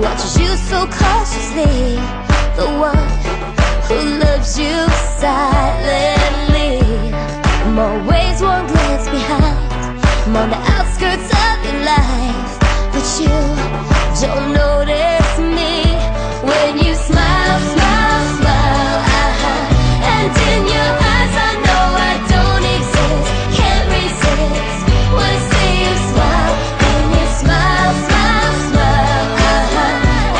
watches you so cautiously, the one who loves you silently. I'm always one glance behind, I'm on the outskirts of your life, but you don't notice me when you smile, smile, smile, uh-huh. And in your eyes I know I don't exist, can't resist when I see you smile, when you smile, smile, smile, uh-huh.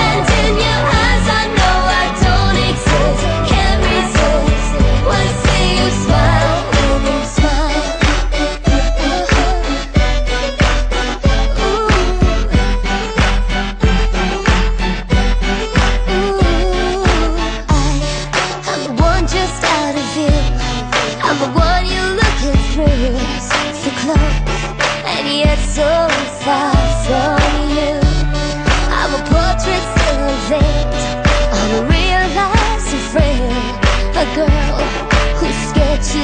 And in your eyes I know I don't exist, can't resist when I see you smile, when you smile. I'm the one just out of view, I'm the one you're looking through, so close and yet so far from you. I'm a portrait still in vain, I'm a real life friend, a girl who's scared to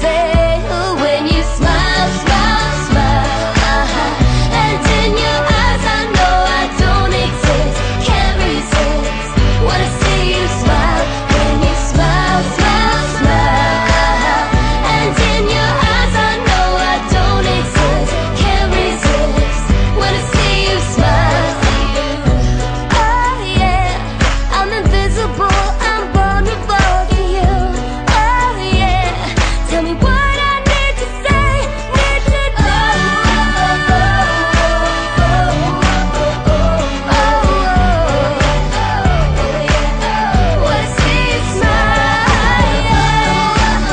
fail when you smile, smile, smile, uh-huh. And in your eyes I know I don't exist, can't resist when I see you smile, when you smile, smile, smile, uh-huh. And in your eyes I know I don't exist, can't resist when I see you smile. Oh yeah, I'm invisible, I'm vulnerable to you. Oh yeah, tell me what I need to say, need to know. When I see you smile, oh yeah, oh yeah. I can't resist, I don't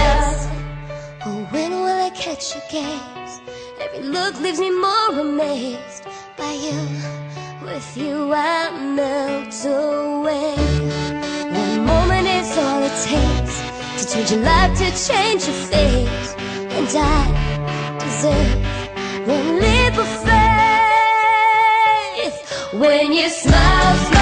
resist. Oh, when will I catch your gaze? Every look leaves me more amazed by you. With you, I melt away. One moment is all it takes to change your life, to change your fate, and I deserve one leap of faith when you smile, smile.